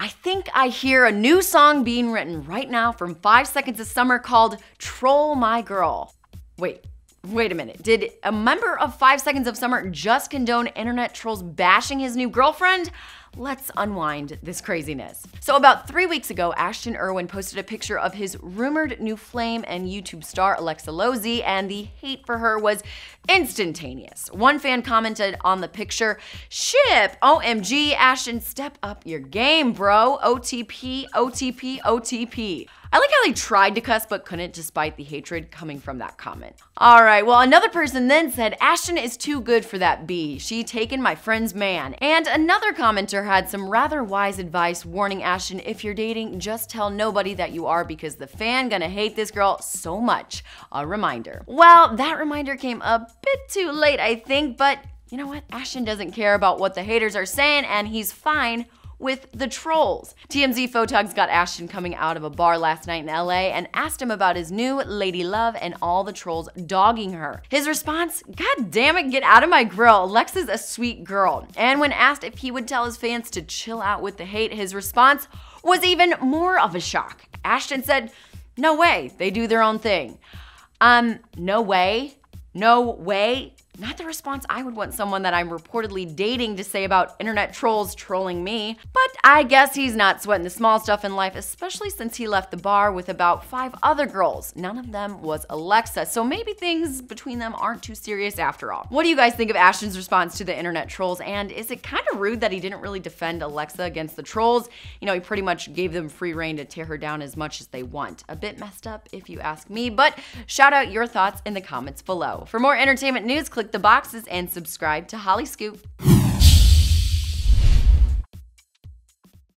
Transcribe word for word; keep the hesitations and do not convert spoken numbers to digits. I think I hear a new song being written right now from five seconds of summer called Troll My Girl. Wait, wait a minute. Did a member of five seconds of summer just condone internet trolls bashing his new girlfriend? Let's unwind this craziness. So about three weeks ago, Ashton Irwin posted a picture of his rumored new flame and YouTube star Alexa Losey, and the hate for her was instantaneous. One fan commented on the picture, "Ship, O M G, Ashton, step up your game, bro. O T P, O T P, O T P." I like how they tried to cuss but couldn't despite the hatred coming from that comment. All right, well, another person then said, "Ashton is too good for that B. She taken my friend's man." And another commenter had some rather wise advice warning Ashton, if you're dating, just tell nobody that you are because the fan gonna hate this girl so much. A reminder. Well, that reminder came a bit too late, I think, but you know what? Ashton doesn't care about what the haters are saying and he's fine with the trolls. T M Z photogs got Ashton coming out of a bar last night in L A and asked him about his new lady love and all the trolls dogging her. His response, "God damn it, get out of my grill. Alexa's a sweet girl." And when asked if he would tell his fans to chill out with the hate, his response was even more of a shock. Ashton said, "No way, they do their own thing." Um, no way, no way. Not the response I would want someone that I'm reportedly dating to say about internet trolls trolling me. But I guess he's not sweating the small stuff in life, especially since he left the bar with about five other girls. None of them was Alexa, so maybe things between them aren't too serious after all. What do you guys think of Ashton's response to the internet trolls? And is it kind of rude that he didn't really defend Alexa against the trolls? You know, he pretty much gave them free rein to tear her down as much as they want. A bit messed up if you ask me, but shout out your thoughts in the comments below. For more entertainment news, click the boxes and subscribe to Hollyscoop.